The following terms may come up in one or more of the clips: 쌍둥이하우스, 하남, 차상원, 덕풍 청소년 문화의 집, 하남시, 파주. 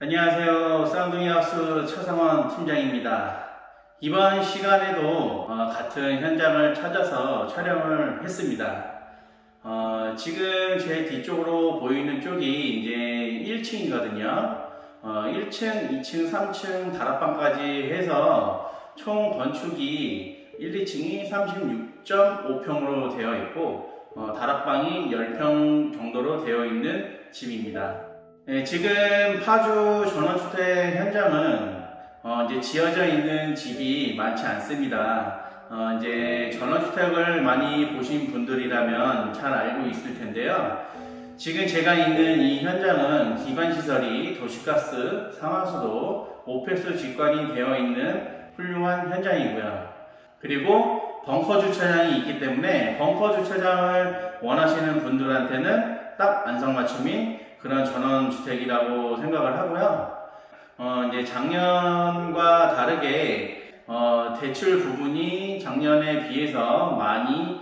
안녕하세요. 쌍둥이하우스 차상원 팀장입니다. 이번 시간에도 같은 현장을 찾아서 촬영을 했습니다. 지금 제 뒤쪽으로 보이는 쪽이 이제 1층이거든요. 1층, 2층, 3층 다락방까지 해서 총 건축이 1, 2층이 36.5평으로 되어 있고 다락방이 10평 정도로 되어 있는 집입니다. 네, 지금 파주 전원주택 현장은 이제 지어져 있는 집이 많지 않습니다. 이제 전원주택을 많이 보신 분들이라면 잘 알고 있을 텐데요. 지금 제가 있는 이 현장은 기반시설이 도시가스, 상하수도, 오폐수 직관이 되어 있는 훌륭한 현장이고요. 그리고 벙커 주차장이 있기 때문에 벙커 주차장을 원하시는 분들한테는 딱 안성맞춤이 그런 전원주택이라고 생각을 하고요. 이제 작년과 다르게 대출 부분이 작년에 비해서 많이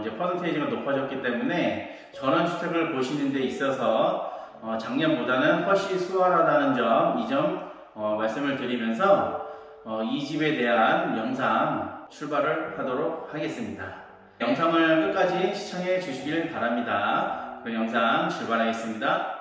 이제 퍼센테이지가 높아졌기 때문에 전원주택을 보시는 데 있어서 작년보다는 훨씬 수월하다는 점, 이 점 말씀을 드리면서 이 집에 대한 영상 출발을 하도록 하겠습니다. 영상을 끝까지 시청해 주시길 바랍니다. 그럼 영상 출발하겠습니다.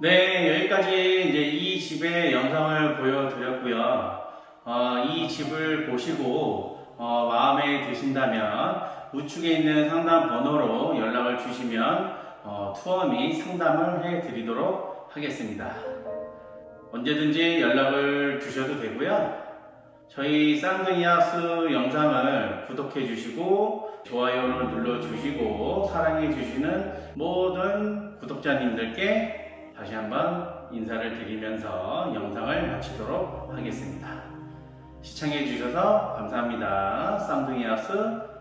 네, 여기까지 이제 이 집의 영상을 보여드렸고요. 이 집을 보시고 마음에 드신다면 우측에 있는 상담 번호로 연락을 주시면 투어 및 상담을 해드리도록 하겠습니다. 언제든지 연락을 주셔도 되고요. 저희 쌍둥이하우스 영상을 구독해 주시고 좋아요를 눌러 주시고 사랑해 주시는 모든 구독자님들께 다시 한번 인사를 드리면서 영상을 마치도록 하겠습니다. 시청해 주셔서 감사합니다. 쌍둥이하우스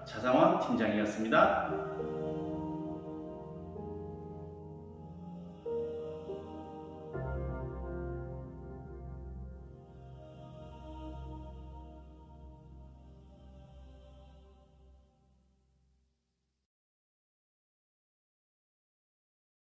차상원 팀장이었습니다.